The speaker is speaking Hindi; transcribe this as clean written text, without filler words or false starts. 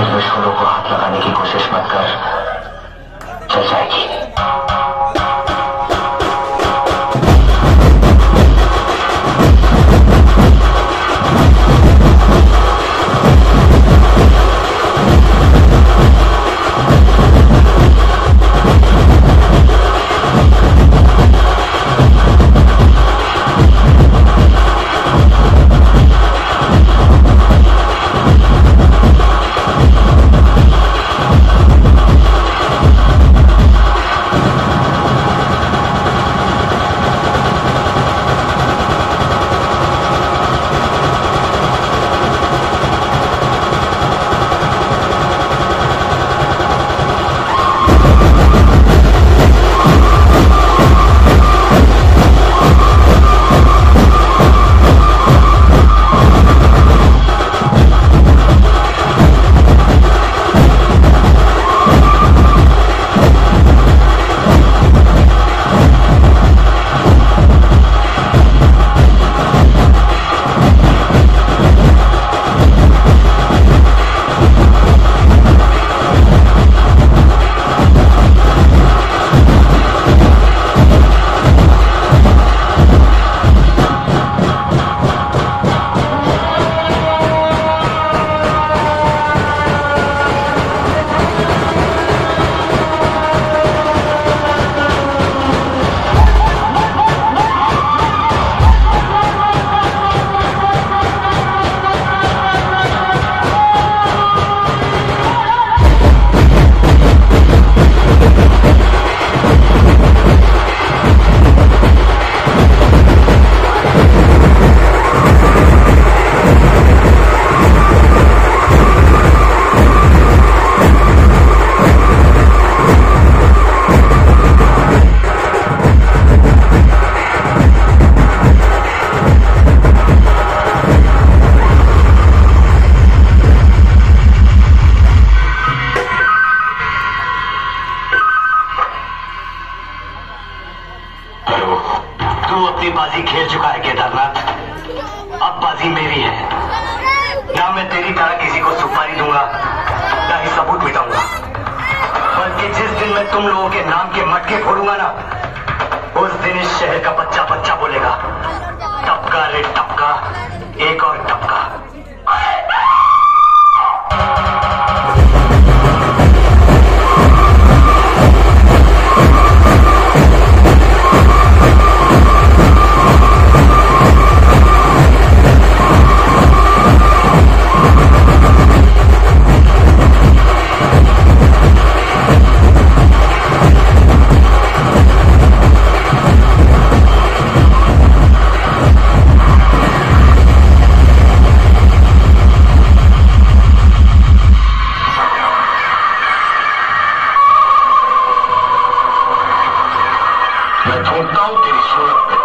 के दुश्मनों को हाथ लगाने की कोशिश मत कर, चल जाएगी। I don't know,